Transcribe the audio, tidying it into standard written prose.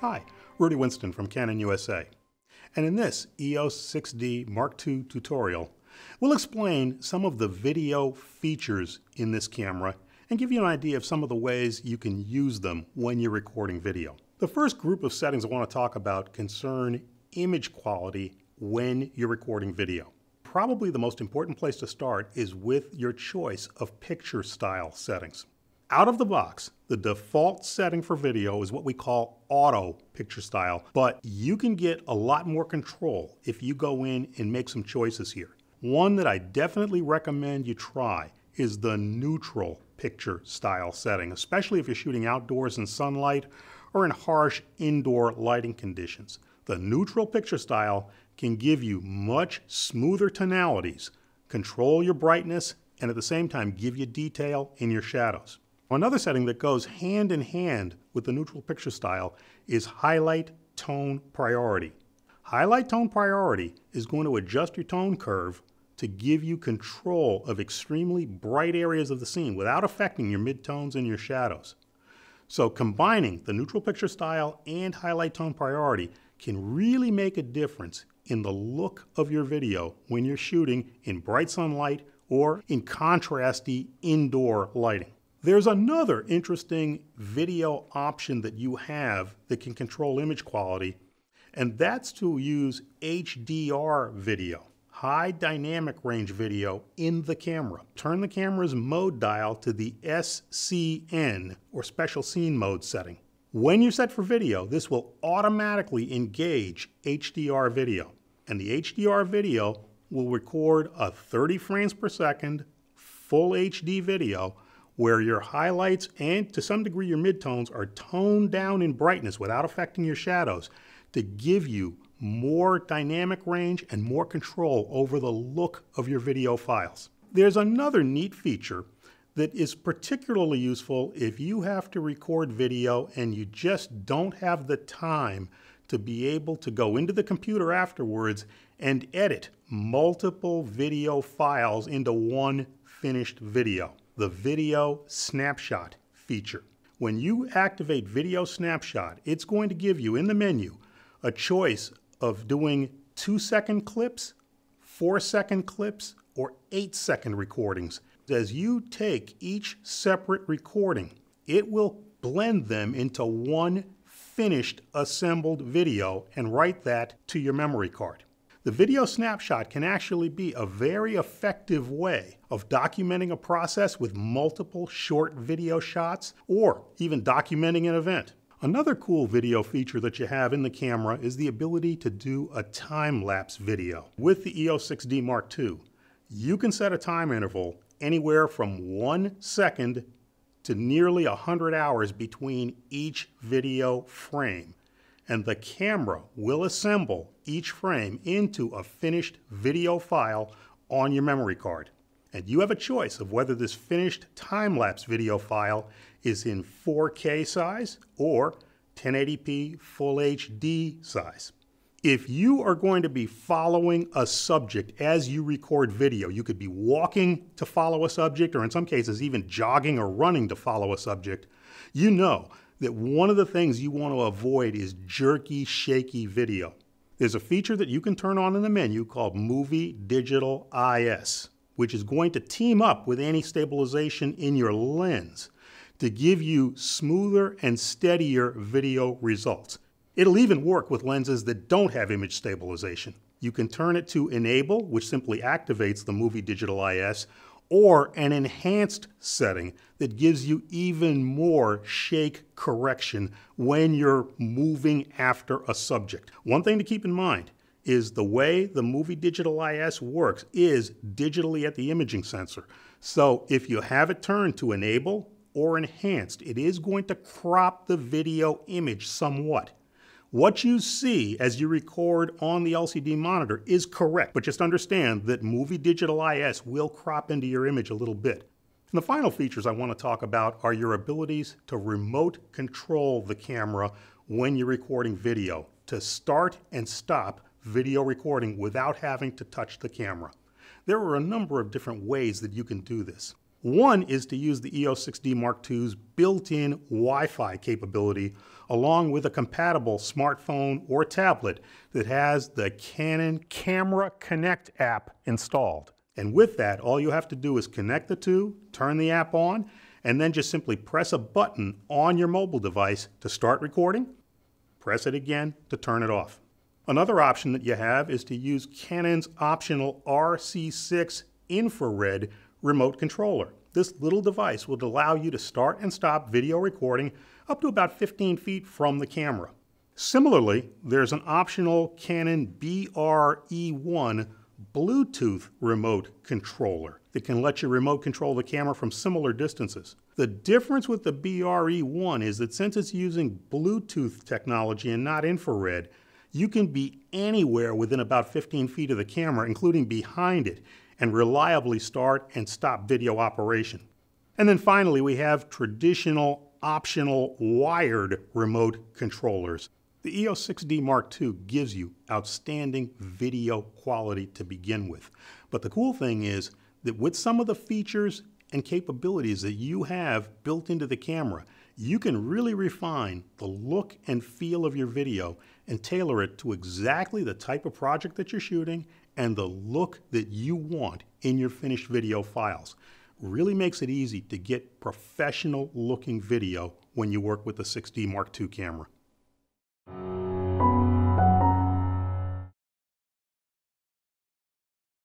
Hi, Rudy Winston from Canon USA, and in this EOS 6D Mark II tutorial, we'll explain some of the video features in this camera and give you an idea of some of the ways you can use them when you're recording video. The first group of settings I want to talk about concern image quality when you're recording video. Probably the most important place to start is with your choice of picture style settings. Out of the box, the default setting for video is what we call auto picture style, but you can get a lot more control if you go in and make some choices here. One that I definitely recommend you try is the neutral picture style setting, especially if you're shooting outdoors in sunlight or in harsh indoor lighting conditions. The neutral picture style can give you much smoother tonalities, control your brightness, and at the same time give you detail in your shadows. Another setting that goes hand in hand with the neutral picture style is highlight tone priority. Highlight tone priority is going to adjust your tone curve to give you control of extremely bright areas of the scene without affecting your midtones and your shadows. So combining the neutral picture style and highlight tone priority can really make a difference in the look of your video when you're shooting in bright sunlight or in contrasty indoor lighting. There's another interesting video option that you have that can control image quality, and that's to use HDR video, high dynamic range video, in the camera. Turn the camera's mode dial to the SCN, or special scene mode setting. When you set for video, this will automatically engage HDR video, and the HDR video will record a 30 frames per second full HD video where your highlights and to some degree your midtones are toned down in brightness without affecting your shadows to give you more dynamic range and more control over the look of your video files. There's another neat feature that is particularly useful if you have to record video and you just don't have the time to be able to go into the computer afterwards and edit multiple video files into one finished video. The video snapshot feature. When you activate video snapshot, it's going to give you in the menu a choice of doing 2-second clips, 4-second clips, or 8-second recordings. As you take each separate recording, it will blend them into one finished assembled video and write that to your memory card. The video snapshot can actually be a very effective way of documenting a process with multiple short video shots or even documenting an event. Another cool video feature that you have in the camera is the ability to do a time-lapse video. With the EOS 6D Mark II, you can set a time interval anywhere from 1 second to nearly 100 hours between each video frame, and the camera will assemble each frame into a finished video file on your memory card. And you have a choice of whether this finished time-lapse video file is in 4K size or 1080p Full HD size. If you are going to be following a subject as you record video, you could be walking to follow a subject, or in some cases even jogging or running to follow a subject, you know that one of the things you want to avoid is jerky, shaky video. There's a feature that you can turn on in the menu called Movie Digital IS, which is going to team up with any stabilization in your lens to give you smoother and steadier video results. It'll even work with lenses that don't have image stabilization. You can turn it to Enable, which simply activates the Movie Digital IS, or an enhanced setting that gives you even more shake correction when you're moving after a subject. One thing to keep in mind is the way the Movie Digital IS works is digitally at the imaging sensor. So if you have it turned to Enable or Enhanced, it is going to crop the video image somewhat. What you see as you record on the LCD monitor is correct, but just understand that Movie Digital IS will crop into your image a little bit. And the final features I want to talk about are your abilities to remote control the camera when you're recording video, to start and stop video recording without having to touch the camera. There are a number of different ways that you can do this. One is to use the EOS 6D Mark II's built-in Wi-Fi capability along with a compatible smartphone or tablet that has the Canon Camera Connect app installed. And with that, all you have to do is connect the two, turn the app on, and then just simply press a button on your mobile device to start recording, press it again to turn it off. Another option that you have is to use Canon's optional RC6 infrared remote controller. This little device will allow you to start and stop video recording up to about 15 feet from the camera. Similarly, there's an optional Canon BRE1 Bluetooth remote controller that can let you remote control the camera from similar distances. The difference with the BRE1 is that since it's using Bluetooth technology and not infrared, you can be anywhere within about 15 feet of the camera, including behind it, and reliably start and stop video operation. And then finally, we have traditional optional wired remote controllers. The EOS 6D Mark II gives you outstanding video quality to begin with. But the cool thing is that with some of the features and capabilities that you have built into the camera, you can really refine the look and feel of your video and tailor it to exactly the type of project that you're shooting and the look that you want in your finished video files. Really makes it easy to get professional looking video when you work with the 6D Mark II camera.